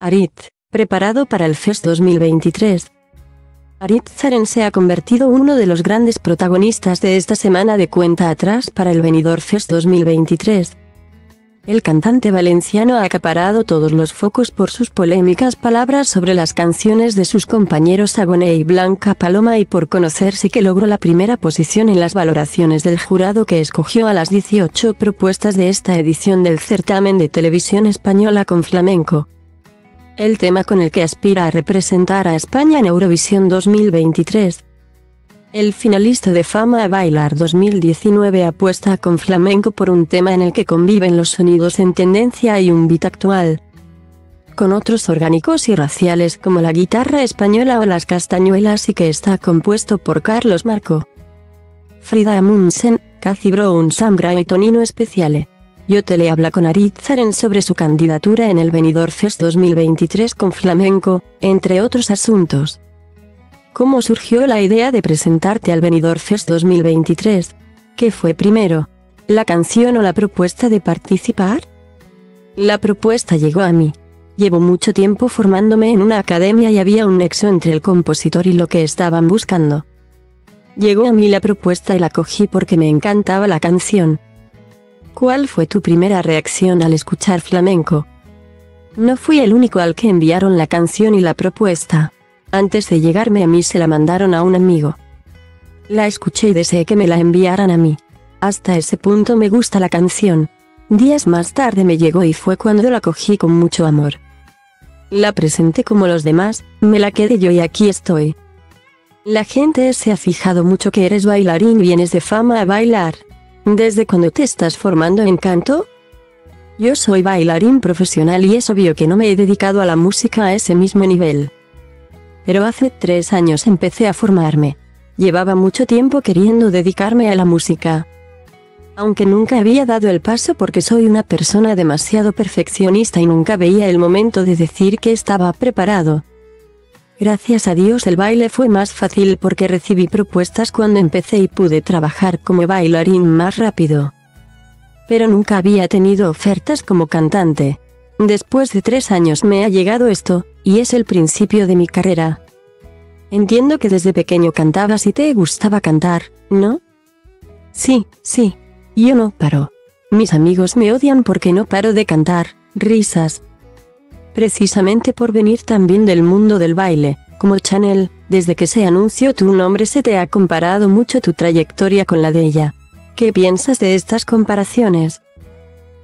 Aritz, preparado para el Fest 2023. Aritz Aren se ha convertido uno de los grandes protagonistas de esta semana de cuenta atrás para el Benidorm Fest 2023. El cantante valenciano ha acaparado todos los focos por sus polémicas palabras sobre las canciones de sus compañeros Agoney y Blanca Paloma y por conocerse que logró la primera posición en las valoraciones del jurado que escogió a las 18 propuestas de esta edición del certamen de televisión española con flamenco. El tema con el que aspira a representar a España en Eurovisión 2023. El finalista de Fama a Bailar 2019 apuesta con flamenco por un tema en el que conviven los sonidos en tendencia y un beat actual, con otros orgánicos y raciales como la guitarra española o las castañuelas y que está compuesto por Carlos Marco, Frida Munsen, Cathy Brown, y Tonino Especiale. Yotele habla con Aritz Aren sobre su candidatura en el Benidorm Fest 2023 con flamenco, entre otros asuntos. ¿Cómo surgió la idea de presentarte al Benidorm Fest 2023? ¿Qué fue primero? ¿La canción o la propuesta de participar? La propuesta llegó a mí. Llevo mucho tiempo formándome en una academia y había un nexo entre el compositor y lo que estaban buscando. Llegó a mí la propuesta y la cogí porque me encantaba la canción. ¿Cuál fue tu primera reacción al escuchar flamenco? No fui el único al que enviaron la canción y la propuesta. Antes de llegarme a mí se la mandaron a un amigo. La escuché y deseé que me la enviaran a mí. Hasta ese punto me gusta la canción. Días más tarde me llegó y fue cuando la cogí con mucho amor. La presenté como los demás, me la quedé yo y aquí estoy. La gente se ha fijado mucho que eres bailarín y vienes de Fama a Bailar. ¿Desde cuándo te estás formando en canto? Yo soy bailarín profesional y es obvio que no me he dedicado a la música a ese mismo nivel. Pero hace 3 años empecé a formarme. Llevaba mucho tiempo queriendo dedicarme a la música. Aunque nunca había dado el paso porque soy una persona demasiado perfeccionista y nunca veía el momento de decir que estaba preparado. Gracias a Dios el baile fue más fácil porque recibí propuestas cuando empecé y pude trabajar como bailarín más rápido. Pero nunca había tenido ofertas como cantante. Después de 3 años me ha llegado esto, y es el principio de mi carrera. Entiendo que desde pequeño cantabas y te gustaba cantar, ¿no? Sí, yo no paro. Mis amigos me odian porque no paro de cantar, risas. Precisamente por venir también del mundo del baile, como Chanel, desde que se anunció tu nombre se te ha comparado mucho tu trayectoria con la de ella. ¿Qué piensas de estas comparaciones?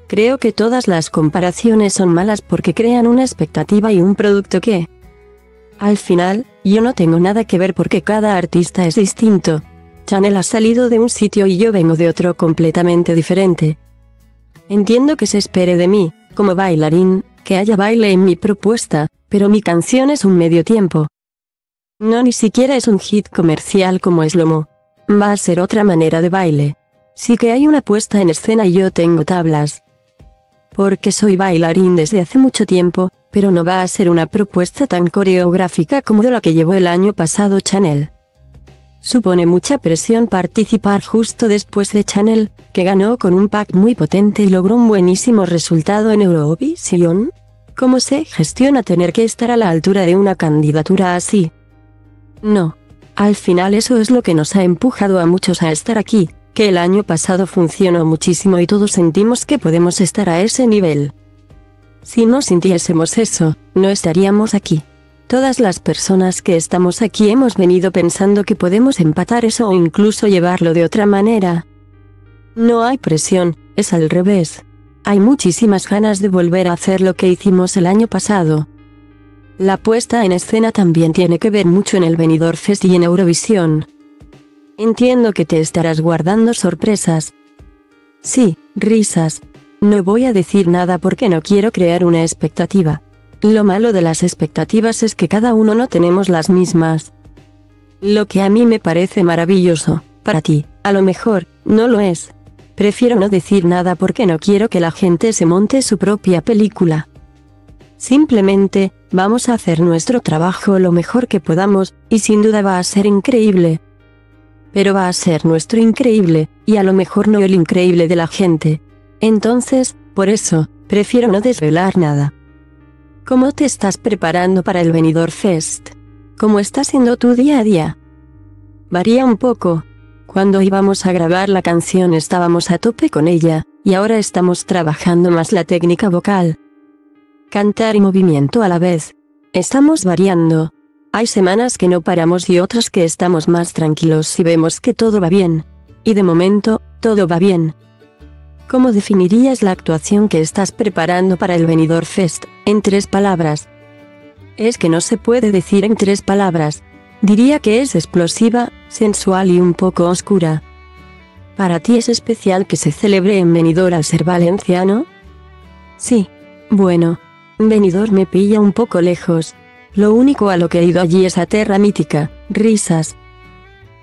Creo que todas las comparaciones son malas porque crean una expectativa y un producto que, al final, yo no tengo nada que ver porque cada artista es distinto. Chanel ha salido de un sitio y yo vengo de otro completamente diferente. Entiendo que se espere de mí, como bailarín, que haya baile en mi propuesta, pero mi canción es un medio tiempo. No, ni siquiera es un hit comercial como Slomo. Va a ser otra manera de baile. Sí que hay una puesta en escena y yo tengo tablas. Porque soy bailarín desde hace mucho tiempo, pero no va a ser una propuesta tan coreográfica como de la que llevó el año pasado Chanel. Supone mucha presión participar justo después de Chanel, que ganó con un pack muy potente y logró un buenísimo resultado en Eurovisión. ¿Cómo se gestiona tener que estar a la altura de una candidatura así? No. Al final eso es lo que nos ha empujado a muchos a estar aquí, que el año pasado funcionó muchísimo y todos sentimos que podemos estar a ese nivel. Si no sintiésemos eso, no estaríamos aquí. Todas las personas que estamos aquí hemos venido pensando que podemos empatar eso o incluso llevarlo de otra manera. No hay presión, es al revés. Hay muchísimas ganas de volver a hacer lo que hicimos el año pasado. La puesta en escena también tiene que ver mucho en el Benidorm Fest y en Eurovisión. Entiendo que te estarás guardando sorpresas. Sí, risas. No voy a decir nada porque no quiero crear una expectativa. Lo malo de las expectativas es que cada uno no tenemos las mismas. Lo que a mí me parece maravilloso, para ti, a lo mejor, no lo es. Prefiero no decir nada porque no quiero que la gente se monte su propia película. Simplemente, vamos a hacer nuestro trabajo lo mejor que podamos, y sin duda va a ser increíble. Pero va a ser nuestro increíble, y a lo mejor no el increíble de la gente. Entonces, por eso, prefiero no desvelar nada. ¿Cómo te estás preparando para el Benidorm Fest? ¿Cómo está siendo tu día a día? Varía un poco. Cuando íbamos a grabar la canción estábamos a tope con ella, y ahora estamos trabajando más la técnica vocal. Cantar y movimiento a la vez. Estamos variando. Hay semanas que no paramos y otras que estamos más tranquilos y vemos que todo va bien. Y de momento, todo va bien. ¿Cómo definirías la actuación que estás preparando para el Benidorm Fest, en 3 palabras? Es que no se puede decir en 3 palabras. Diría que es explosiva, sensual y un poco oscura. ¿Para ti es especial que se celebre en Benidorm al ser valenciano? Sí. Bueno. Benidorm me pilla un poco lejos. Lo único a lo que he ido allí es a Terra Mítica, risas.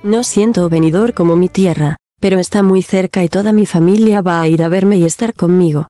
No siento Benidorm como mi tierra, pero está muy cerca y toda mi familia va a ir a verme y estar conmigo.